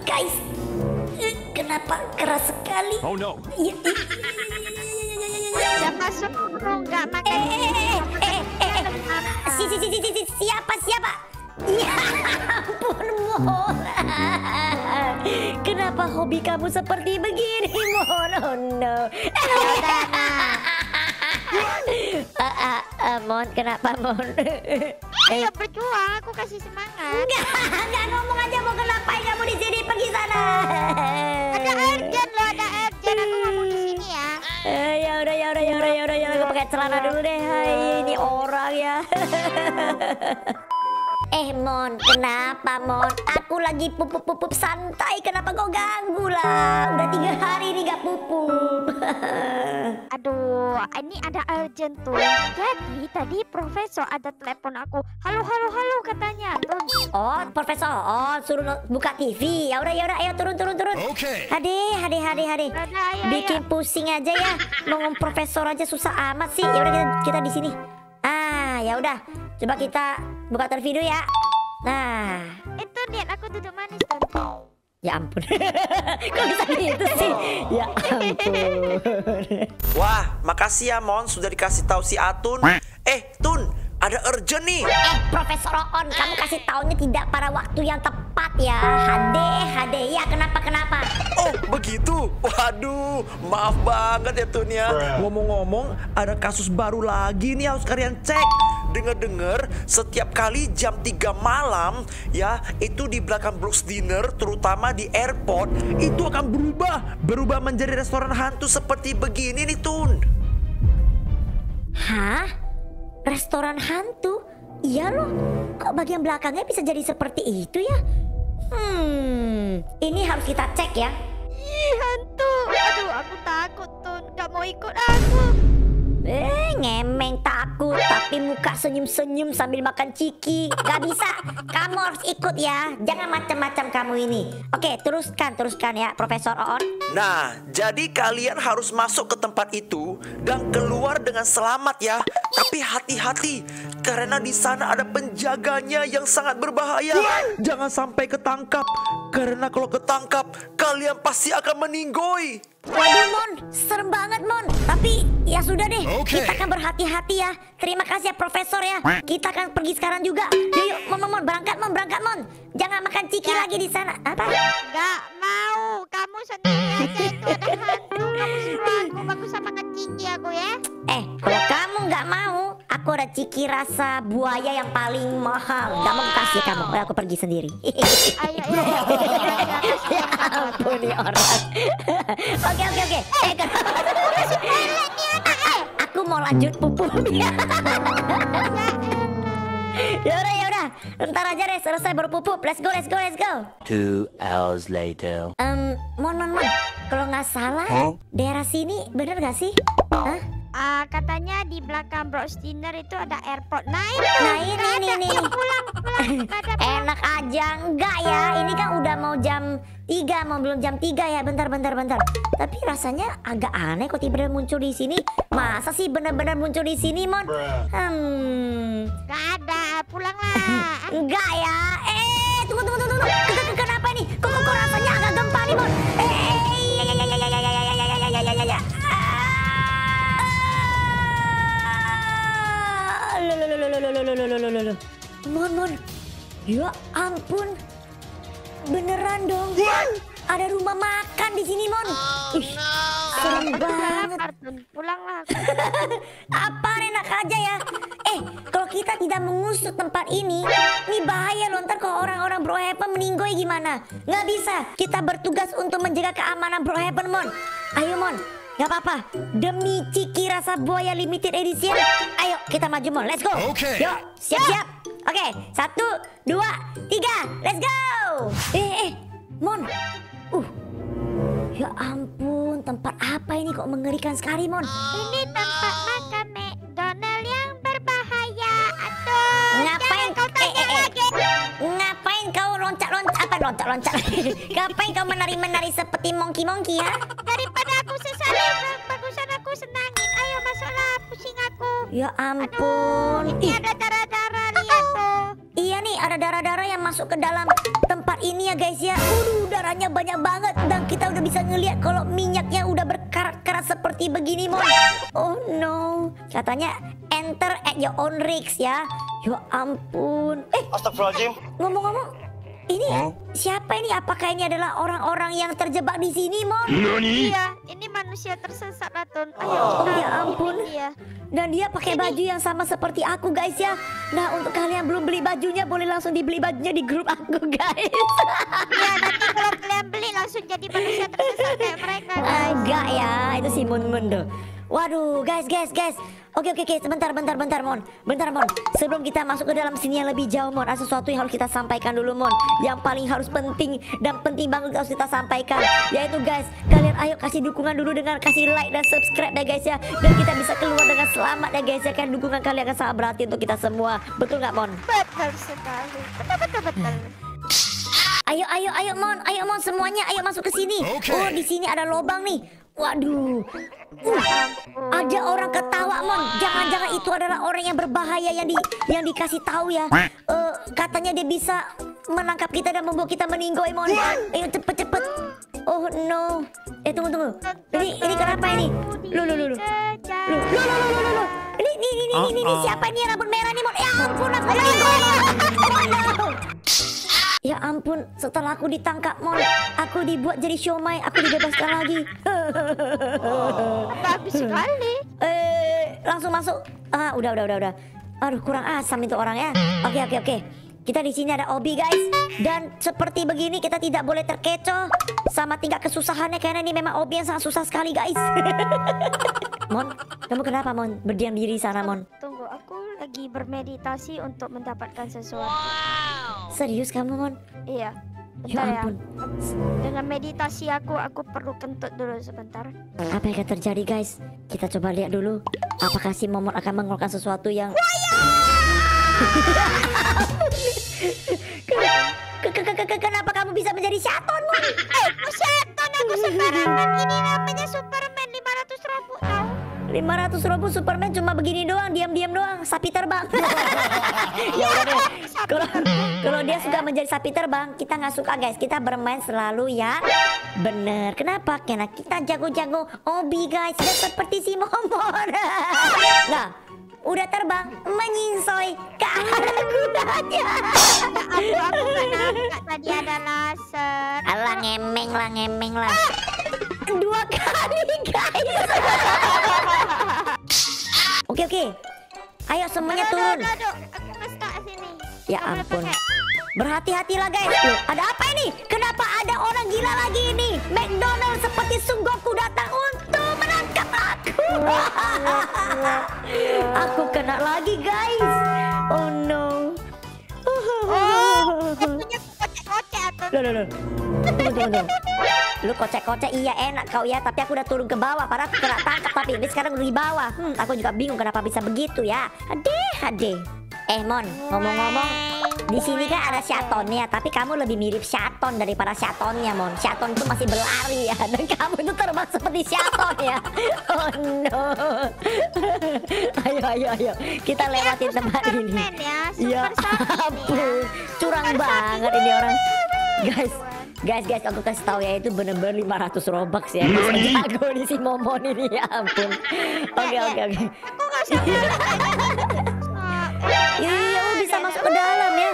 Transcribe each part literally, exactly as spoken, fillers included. kami, guys. Kenapa keras sekali? Oh no. Ya, siapa suruh nggak pakai? Eh, eh, eh, si, si, si, si, si, siapa, siapa? Ya ampun, Mon. Kenapa hobi kamu seperti begini, Mon? Oh no. Ah, ah, Mon, kenapa, Mon? Ayo berjuang, aku kasih semangat. Enggak, enggak ngomong aja mau kenapa kamu di sini, pergi sana. Ada urgent loh, ada urgent, aku ngomong di sini ya. Eh, ya udah, ya udah, ya udah, ya udah, ya udah, pakai celana dulu deh. Hai, ini orang ya. Eh, Mon, kenapa, Mon? Aku lagi pupup-pupup santai, kenapa kau ganggu lah? Udah tiga hari nih gak pupup. Aduh, ini ada urgent tuh. Jadi tadi profesor ada telepon aku. Halo, halo, halo katanya. Turun. Oh, profesor. Oh, suruh buka T V. Ya udah, ya udah, ayo turun, turun, turun. Oke. Okay. Hade, hade, hade, hade. Bikin pusing aja ya. Ngomong profesor aja susah amat sih. Ya udah kita, kita di sini. Ah, ya udah. Coba kita buka tervideo ya. Nah, itu lihat aku duduk manis tuh. Ya ampun. Kok bisa gitu sih? Ya ampun. Wah, makasih ya Mon sudah dikasih tahu si Atun. Eh, Tun, ada urgent nih. Eh, Profesor On, kamu kasih tahunya tidak pada waktu yang tepat ya. H D, H D. Ya, kenapa kenapa? Oh, begitu. Waduh, maaf banget ya Tun ya. Ngomong-ngomong, ada kasus baru lagi nih harus kalian cek. Dengar-dengar setiap kali jam tiga malam ya itu di belakang Brooks Dinner terutama di airport itu akan berubah berubah menjadi restoran hantu seperti begini nih Tun. Hah? Restoran hantu? Iya loh. Kok bagian belakangnya bisa jadi seperti itu ya? Hmm, ini harus kita cek ya. Ih, hantu. Aduh, aku takut Tun. Gak mau ikut aku. Eh, ngemeng takut tapi muka senyum-senyum sambil makan ciki. Gak bisa, kamu harus ikut ya. Jangan macam-macam kamu ini. Oke, teruskan, teruskan ya Profesor On. Nah, jadi kalian harus masuk ke tempat itu dan keluar dengan selamat ya. Tapi hati-hati karena di sana ada penjaganya yang sangat berbahaya. Jangan sampai ketangkap karena kalau ketangkap kalian pasti akan meninggoy. Waduh Mon, serem banget Mon. Tapi ya sudah deh, okay. Kita akan berhati-hati ya. Terima kasih ya Profesor ya. Kita akan pergi sekarang juga. Yuk, yuk Mon, Mon, berangkat Mon, berangkat Mon. Jangan makan ciki ya. Lagi di sana. Apa? Gak mau, kamu sendiri aja itu ada hantu. Kamu suruh aku, bagus sama ngeciki aku ya. Eh, kalau kamu gak mau, aku ada ciki rasa buaya yang paling mahal. Wow. Gak mau kasih kamu, oh, aku pergi sendiri. Ayo, ayo, ya ampun nih orang. Oke oke oke. Eh, aku mau lanjut pupup. Ya udah ya udah. Ntar aja deh selesai baru pupup. Let's go let's go let's go. Two hours later. Um, Mon Mon Mon, kalau nggak salah huh? Daerah sini bener nggak sih? Hah? Uh, katanya di belakang Brook's Dinner itu ada airport. Nah ini, nah, ini, ada, ini, ini. Pulang, pulang, pulang. Enak aja enggak ya? Ini kan udah mau jam tiga, mau belum jam tiga ya? Bentar, bentar, bentar. Tapi rasanya agak aneh kok tiba-tiba muncul di sini. Masa sih benar-benar muncul di sini, Mon? Hmm. Gak ada, pulanglah. Enggak ya? Eh, tunggu, tunggu, tunggu, tunggu. Kenapa ini? Kok, kok rasanya agak gempa nih, Mon? Eh, ya, ya, ya, ya, ya, ya, ya, ya, ya. Mon, Mon, ya ampun, beneran dong, Mon. Ada rumah makan di sini, Mon. Oh, ih, no. Serem banget. Pulanglah. Apa enak aja ya? Eh, kalau kita tidak mengusut tempat ini, ini bahaya loh. Ntar kalau orang-orang Brookhaven meninggoy gimana? Nggak bisa. Kita bertugas untuk menjaga keamanan Brookhaven, Mon. Ayo, Mon. Gak apa-apa, demi ciki rasa buaya limited edition. Ayo kita maju Mon, let's go. Oke. Yuk, siap-siap. Oke, satu, dua, tiga, let's go. Eh, eh, Mon. Uh, ya ampun, tempat apa ini kok mengerikan sekali Mon? Ini tempat makan McDonald yang berbahaya. Aduh, ngapain kau tanya lagi? Ngapain kau loncat-loncat? Apa loncat-loncat? Ngapain kau menari-menari seperti monkey-monkey ya? Daripada aku sesali, bagusan aku senangin. Ayo masuklah, pusing aku. Ya ampun. Aduh, ini ada darah-darah, lihat tuh. Iya nih, ada darah-darah yang masuk ke dalam tempat ini ya guys ya. Waduh, darahnya banyak banget. Dan kita udah bisa ngelihat kalau minyaknya udah berkarat-karat seperti begini, Mon. Oh no. Katanya enter at your own risk ya. Ya ampun. Eh, astagfirullahaladzim. Ngomong-ngomong, ini huh? siapa ini? Apakah ini adalah orang-orang yang terjebak di sini, Mon? Nani? Iya, ini manusia tersesat, Atun. Oh, oh ya ampun. Iya. Dan dia pakai ini. baju yang sama seperti aku, guys ya. Nah, untuk kalian yang belum beli bajunya, boleh langsung dibeli bajunya di grup aku, guys. Iya, nanti kalau kalian beli langsung jadi manusia tersesat kayak mereka, guys. Enggak ya, itu si Moon-Moon tuh. Waduh, guys, guys, guys. Oke, oke, oke. Sebentar, bentar, bentar, Mon. Bentar, Mon. Sebelum kita masuk ke dalam sini yang lebih jauh, Mon, ada sesuatu yang harus kita sampaikan dulu, Mon. Yang paling harus penting dan penting banget harus kita sampaikan. Yaitu, guys, kalian ayo kasih dukungan dulu dengan kasih like dan subscribe ya, guys ya. Dan kita bisa keluar dengan selamat ya, guys ya. Kan dukungan kalian akan sangat berarti untuk kita semua. Betul nggak, Mon? Betul sekali. Betul, betul, betul. Ayo, ayo, ayo, Mon. Ayo, Mon, semuanya. Ayo masuk ke sini. Okay. Oh, di sini ada lubang nih. Waduh, uh, ada orang ketawa, Mon. Jangan-jangan itu adalah orang yang berbahaya yang di yang dikasih tahu ya. Uh, katanya dia bisa menangkap kita dan membuat kita meninggoy, Mon. Ayo cepet-cepet. Oh no. Eh tunggu tunggu. Ini ini kenapa ini? Lu lu lu lu. Lu lu lu lu lu. Ini ini ini ini, ini. Siapa ini yang rambut merah nih, Mon? Ya ampun, aku meninggoy. Ya ampun, setelah aku ditangkap, Mon, aku dibuat jadi siomay, aku dibebaskan lagi. Habis sekali. Eh, langsung masuk. Ah, udah, udah, udah, udah. Aduh, kurang asam itu orangnya. Oke, oke, oke. Kita di sini ada Obi, guys. Dan seperti begini kita tidak boleh terkecoh sama tingkat kesusahannya karena ini memang Obi yang sangat susah sekali, guys. Mon, kamu kenapa, Mon? Berdiam diri sana, Mon. Tunggu, aku lagi bermeditasi untuk mendapatkan sesuatu. Serius kamu, Mon? Iya. Bentar ya, ampun. ya. Dengan meditasi aku, aku perlu kentut dulu sebentar. Apa yang akan terjadi, guys? Kita coba lihat dulu. Apakah si Momon akan mengeluarkan sesuatu yang... Kenapa kamu bisa menjadi Shaton, Mon? Eh, aku Shaton, aku sembarangan. Ini namanya Superman lima ratus robot, tau? lima ratus robot Superman cuma begini doang, diam-diam doang, sapi terbang. Ya udah deh. Kalau kalau dia suka menjadi sapi terbang, kita nggak suka, guys. Kita bermain selalu ya. Bener. Kenapa? Karena kita jago-jago hobi, guys. Sudah seperti si Momon. Nah, udah terbang menyingsoi ke arah kudanya. Aku aku nggak nangkap tadi ada laser. Alah ngemeng lah, ngemeng lah. Dua kali, guys. Oke, oke. Ayo semuanya aduh, turun. Aduh, aduh. Aku ngestuck sini. Ya ampun. Berhati-hatilah, guys. Loh, ada apa ini? Kenapa ada orang gila lagi ini? McDonald seperti Son Goku datang untuk menangkap aku. Aku kena lagi, guys. Oh no. Oh, aku punya kocek-kocek. Loh, loh, loh. Tunggu, tunggu. Lu kocek-kocek, iya enak kau ya. Tapi aku udah turun ke bawah, padahal aku kena tangkap. Tapi ini sekarang udah di bawah. Hmm, aku juga bingung kenapa bisa begitu ya. Adeh, adeh. Eh, Mon, ngomong-ngomong, di sini kan ada Shatonnya, tapi kamu lebih mirip Shaton daripada Shatonnya, Mon. Shaton itu masih berlari ya, dan kamu itu terbang seperti Shaton ya. Oh no. Ayo, ayo, ayo. Kita lewatin tempat ini. Ya ampun, curang banget ini orang. Guys, Guys, guys, aku kasih tahu ya, itu bener-bener lima ratus Robux ya. Aku di si Momon ini, ya ampun. Oke, oke, oke. Aku nggak sadar. Iya, lu bisa masuk ke dalam ya.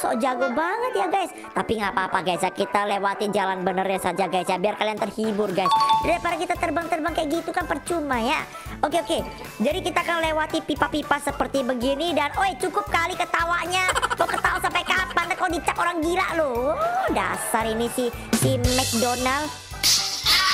Sok jago banget ya, guys. Tapi nggak apa-apa, guys ya. Kita lewatin jalan benernya saja, guys ya. Biar kalian terhibur, guys. Daripada kita terbang-terbang kayak gitu kan percuma ya. Oke, oke. Jadi kita akan lewati pipa-pipa seperti begini. Dan oi, cukup kali ketawanya. Mau ketawa sampai kapan? Kau dicap orang gila loh. Dasar ini si si McDonald.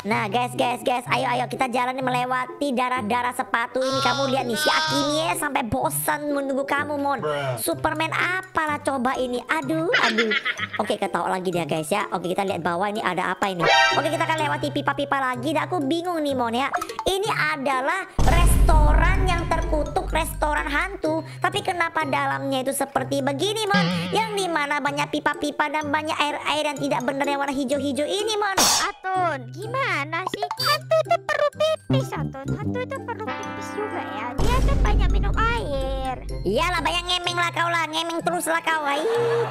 Nah, guys, guys, guys, ayo, ayo kita jalan melewati darah-darah sepatu ini. Kamu lihat nih, si Akimie sampai bosan menunggu kamu, Mon. Superman apalah coba ini. Aduh, aduh. Oke, ketawa lagi dia, guys ya. Oke, kita lihat bawah ini ada apa ini. Oke, kita akan lewati pipa-pipa lagi. Dan aku bingung nih, Mon ya. Ini adalah restoran yang terkutuk, restoran hantu. Tapi kenapa dalamnya itu seperti begini, Mon? Yang dimana banyak pipa-pipa dan banyak air-air yang tidak benar yang warna hijau-hijau ini, Mon. Atun, gimana sih? Hantu itu perlu pipis, Atun. Hantu itu perlu pipis juga ya. Dia tuh banyak minum air. Iyalah, banyak ngemeng lah kau lah. Ngemeng terus lah kau. Hai,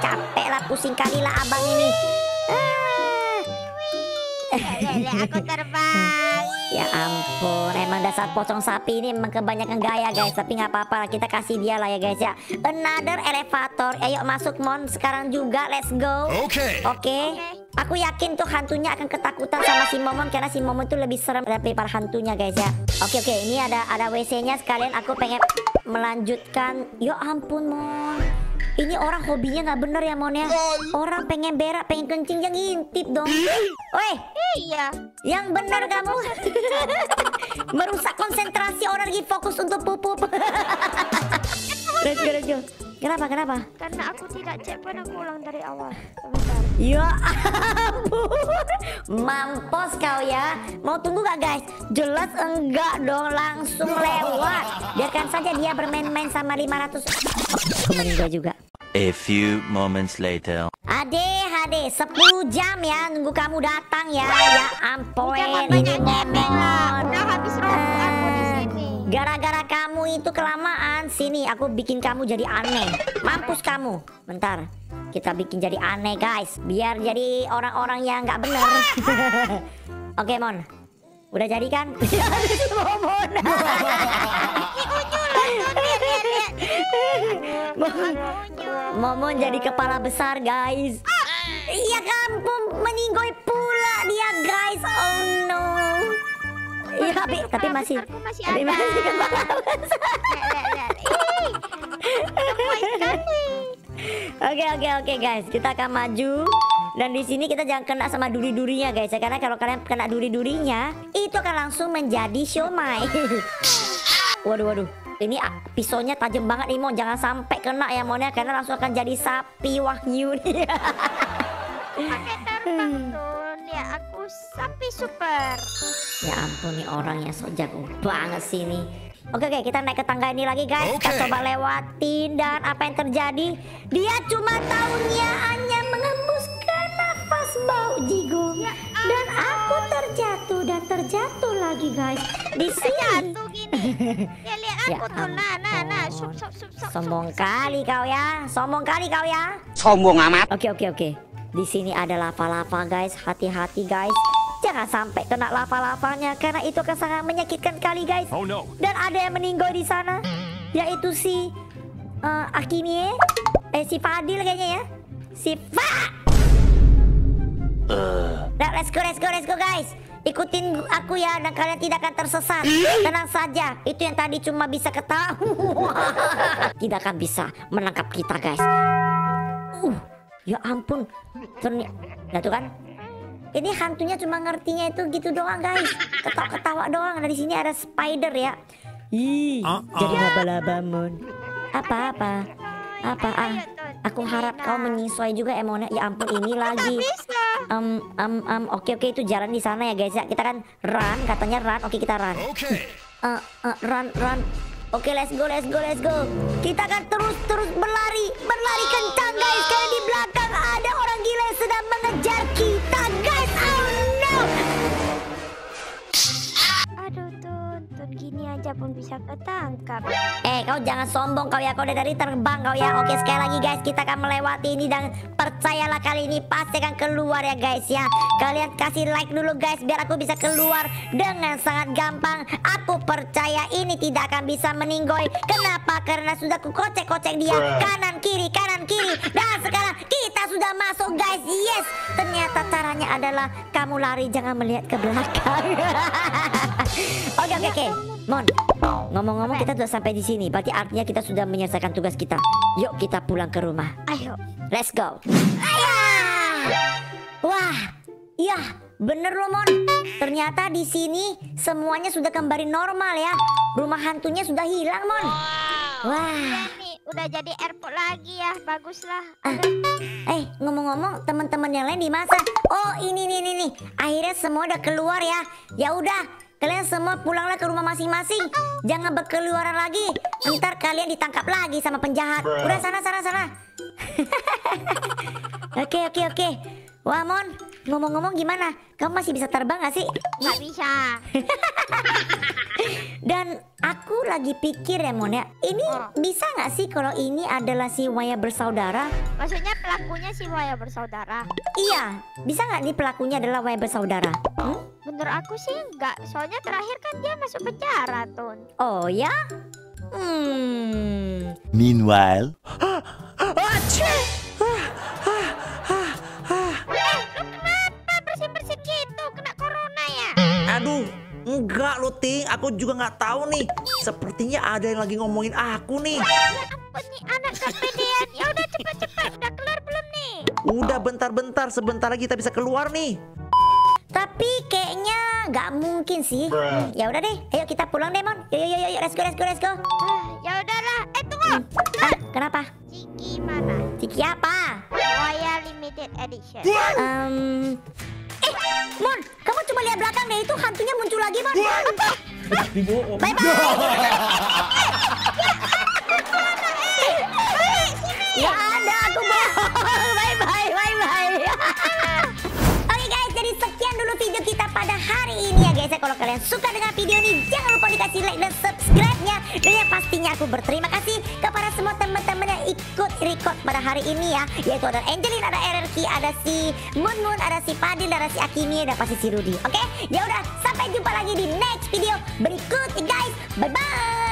capek lah, pusing kali lah abang ini. Lele, aku terbang. Ya ampun, emang dasar pocong sapi ini emang kebanyakan gaya, guys. Tapi nggak apa-apa, kita kasih dia lah ya, guys ya. Another elevator, ayo masuk, Mon, sekarang juga, let's go. Oke. Oke. Aku yakin tuh hantunya akan ketakutan sama si Momon, karena si Momon tuh lebih serem daripada hantunya, guys ya. Oke oke, ini ada ada W C-nya sekalian. Aku pengen melanjutkan. Ya ampun, Mon. Ini orang hobinya nggak bener ya, Mon ya. Orang pengen berak, pengen kencing, yang ngintip dong. Weh, iya. Yang bener kamu. Merusak konsentrasi orang lagi fokus untuk pupup. Let's go, let's go. Kenapa, kenapa? Karena aku tidak cek pun, aku ulang dari awal. Bentar. Ya ampun. Mampus kau ya. Mau tunggu gak, guys? Jelas enggak dong, langsung lewat. Biarkan saja dia bermain-main sama lima ratus. Aku meninggal juga. A few moments later. Ade, Ade, sepuluh jam ya nunggu kamu datang ya. Ya ampun, ini ngemeng lah. Udah habis rombongan aku di sini. Gara-gara kamu itu kelamaan. Sini aku bikin kamu jadi aneh. Mampus kamu. Bentar. Kita bikin jadi aneh, guys. Biar jadi orang-orang yang nggak bener. Oke, Mon. Udah jadi kan? Momon. Momon, Momon jadi kepala besar, guys. Iya, kampung meninggoy pula dia, guys. Oh no. Iya, tapi tapi masih tapi masih kepala besar. Oke oke oke, guys, kita akan maju. Dan di sini kita jangan kena sama duri-durinya, guys ya. Karena kalau kalian kena duri-durinya, itu akan langsung menjadi siomay. Waduh waduh. Ini pisaunya tajam banget nih, Mon. Jangan sampai kena ya, Mon ya, karena langsung akan jadi sapi wahyu nih. Pakai terbang tuh, ya aku sapi super. Ya ampun, nih orang yang so jago banget sih nih. Oke oke, kita naik ke tangga ini lagi, guys. Okay. Kita coba lewatin, dan apa yang terjadi? Dia cuma tahunya hanya mengembuskan nafas bau jigo, ya, dan aku terjatuh dan terjatuh lagi, guys. Di sini. Ya, lihat aku ya, tuh, nah, nah, nah. Sup, sup, sup, sup, sombong sup, kali sup. Kau ya, sombong kali kau ya. Sombong amat. Oke, oke, oke. Di sini ada lava-lava, guys. Hati-hati, guys. Jangan sampai kena lava-lavanya, karena itu akan sangat menyakitkan kali, guys. Oh, no. Dan ada yang meninggal di sana, yaitu si uh, Akimie, eh si Fadil kayaknya ya, si Fa. Uh. Nah, let's go, let's go, let's go, guys. Ikutin aku ya, dan kalian tidak akan tersesat. Tenang saja, itu yang tadi cuma bisa ketawa. Tidak akan bisa menangkap kita, guys. Uh, ya ampun. Ternyata, nah tuh kan. Ini hantunya cuma ngertinya itu gitu doang, guys. Ketawa-ketawa doang. Nah, di sini ada spider ya. Ih, uh, uh. jadi laba-laba, Mon. Apa-apa? Apa? Ah, aku harap kau menyesuai juga, Emona. Ya ampun, ini lagi. Um, um, um, oke, oke, itu jalan di sana ya, guys ya. Kita kan run, katanya run. Oke, kita run. Oke. Uh, uh, run, run. Oke, let's go, let's go, let's go. Kita akan terus-terus berlari, berlari kencang, guys. Karena di belakang ada orang gila yang sedang mengejar kita, guys. Oh no. Aduh, Tun, Tun gini aja pun bisa ketangkap. Eh, kau jangan sombong kau ya. Kau udah dari terbang kau ya. Oke, sekali lagi, guys, kita akan melewati ini, dan percayalah kali ini pasti akan keluar ya, guys ya. Kalian kasih like dulu, guys, biar aku bisa keluar dengan sangat gampang. Aku percaya ini tidak akan bisa meninggoy. Kenapa? Karena sudah ku kocek-kocek dia kanan kiri kanan kiri. Dan sekarang kita sudah masuk, guys. Yes. Ternyata caranya adalah kamu lari jangan melihat ke belakang. Oke oke oke. Mon, ngomong-ngomong kita sudah sampai di sini. Berarti artinya kita sudah menyelesaikan tugas kita. Yuk kita pulang ke rumah. Ayo. Let's go. Ayah! Wah, iya bener loh, Mon. Ternyata di sini semuanya sudah kembali normal ya. Rumah hantunya sudah hilang, Mon. Wow. Wah. Udah jadi airport lagi ya, baguslah. Ah. Eh, ngomong-ngomong, teman-teman yang lain di masa. Oh, ini nih nih nih. Akhirnya semua udah keluar ya. Ya udah, Kalian semua pulanglah ke rumah masing-masing. Jangan berkeluaran lagi. Ntar kalian ditangkap lagi sama penjahat. Udah sana sana sana. Oke oke oke. Wah Mon, ngomong-ngomong gimana? Kamu masih bisa terbang gak sih? Gak bisa. Dan aku lagi pikir ya Mon ya. Ini oh. bisa gak sih kalau ini adalah si Waya bersaudara? Maksudnya pelakunya si Waya bersaudara? Iya. Bisa gak nih pelakunya adalah Waya bersaudara? Hmm? Menurut aku sih enggak, soalnya terakhir kan dia masuk penjara, Tun. Oh ya? Hmm. Meanwhile. Eh, lu kenapa bersin-bersin gitu? Kena corona ya? Aduh, enggak lu Ting, aku juga nggak tahu nih. Sepertinya ada yang lagi ngomongin aku nih. Ya ampun nih anak kepedean. Ya udah cepet-cepet, udah keluar belum nih? Udah bentar-bentar, sebentar lagi kita bisa keluar nih. Tapi kayaknya nggak mungkin sih. Hmm, ya udah deh, ayo kita pulang deh Mon. Yo yo yo yo, let's go let's go let's go. Uh, ya udahlah. Eh tunggu. Hmm. Ah, kenapa? Ciki mana? Ciki apa? Waya limited edition. Um, eh Mon, kamu cuma lihat belakang deh, itu hantunya muncul lagi Mon. Apa? Bye bye. Ya ada aku bohong. Bye bye bye bye. Sekian dulu video kita pada hari ini ya guys ya. Kalau kalian suka dengan video ini, jangan lupa dikasih like dan subscribe-nya. Dan yang pastinya aku berterima kasih kepada semua teman-teman yang ikut record pada hari ini ya. Yaitu ada Angeline, ada R R Q, ada si MoomOo, ada si Padin, ada si Akimi, dan pasti si Rudy. Oke? Ya udah, sampai jumpa lagi di next video berikutnya guys. Bye-bye!